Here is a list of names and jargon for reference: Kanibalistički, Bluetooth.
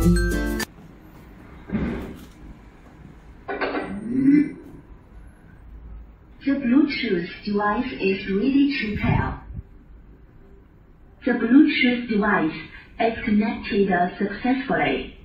The Bluetooth device is ready to pair. The Bluetooth device is connected successfully.